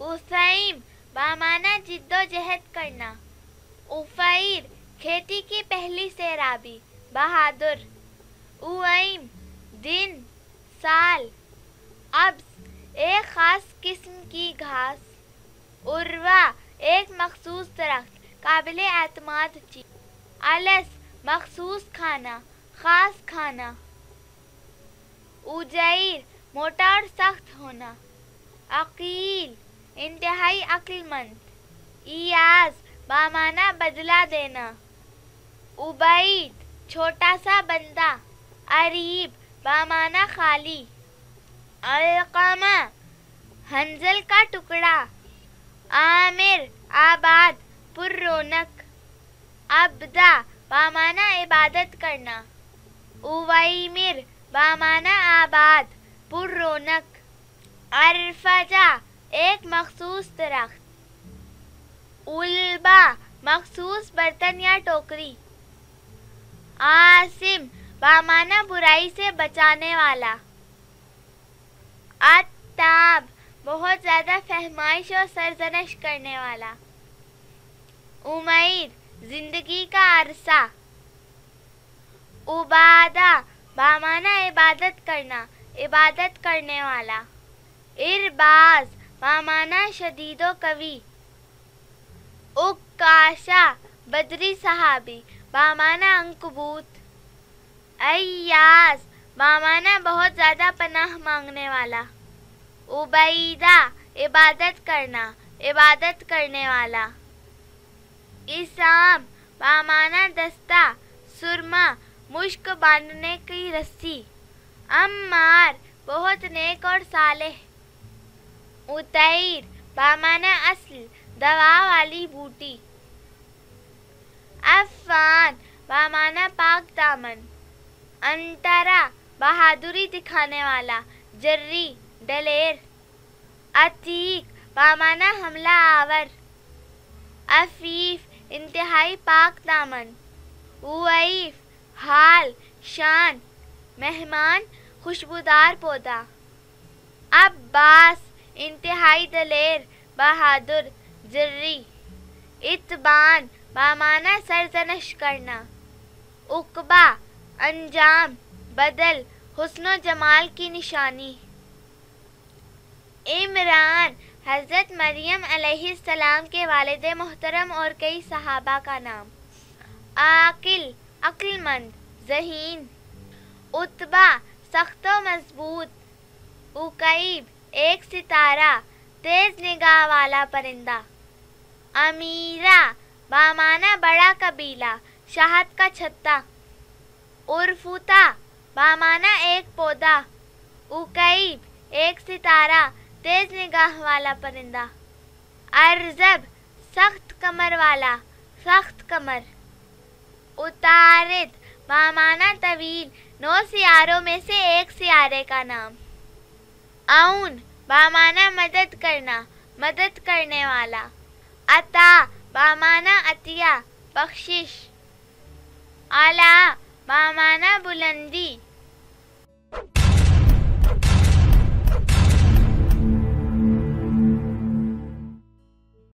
उसाइम बामाना जिद्दोजहद करना। उफ़ैर खेती की पहली सेराबी बहादुर। उइम दिन साल। अब्स एक ख़ास किस्म की घास। उर्वा एक मखसूस दरख्त काबिल एतमाद चीज। अलस मखसूस खाना ख़ास खाना। उजैर मोटा और सख्त होना। अकील इंतहाई अक्लमंद। इयाज बामाना बदला देना। उबैद छोटा सा बंदा। अरीब बामाना खाली। अलकमा हंजल का टुकड़ा। आमिर आबाद पुररोनक। अब्दा बामाना इबादत करना। उवैमिर बामाना आबाद पुररोनक। अरफजा एक मखसूस दरख्त। उल्बा मखसूस बर्तन या टोकरी। आसिम बामाना बुराई से बचाने वाला। अत्ताब बहुत ज़्यादा फहमाइश और सरजनश करने वाला। उमैर जिंदगी का अरसा। उबादा बामाना इबादत करना इबादत करने वाला। इरबाज बामाना शदीदो कवी। उक्काशा बदरी सहाबी बामाना अंकबूत। अय्यास बामाना बहुत ज़्यादा पनाह मांगने वाला। उबैदा इबादत करने वाला। इसाम बामाना दस्ता सुरमा मुश्क बांधने की रस्सी। अम्मार बहुत नेक और सालेह। उतैर बामाना असल दवा वाली बूटी। अफ़ान बामाना पाक दामन। अंतरा बहादुरी दिखाने वाला जर्री दलेर। अतीक बामाना हमला आवर। अफ़ीफ़ इंतहाई पाक दामन। उवैफ हाल शान। मेहमान खुशबूदार पौधा। अब्बास इंतहाई दलेर बहादुर जर्री। इतबान बामाना सरजनश करना। उकबा अंजाम बदल हुस्नो जमाल की निशानी। इमरान हज़रत मरियम अलैहिस्सलाम के वालिदे मोहतरम और कई सहाबा का नाम। आकिल अक्लमंद ज़हीन। उतबा सख्त व मजबूत। उकैब एक सितारा तेज़ निगाह वाला परिंदा। अमीरा बामाना बड़ा कबीला शाहत का छत्ता। उर्फुता बामाना एक पौधा। उकैब एक सितारा तेज निगाह वाला परिंदा। अरजब सख्त कमर। उतारिद बामाना तवील 9 सियारों में से एक सियारे का नाम। आउन बामाना मदद करना मदद करने वाला। अता बामाना अतिया बख्शिश। आला बामाना बुलंदी।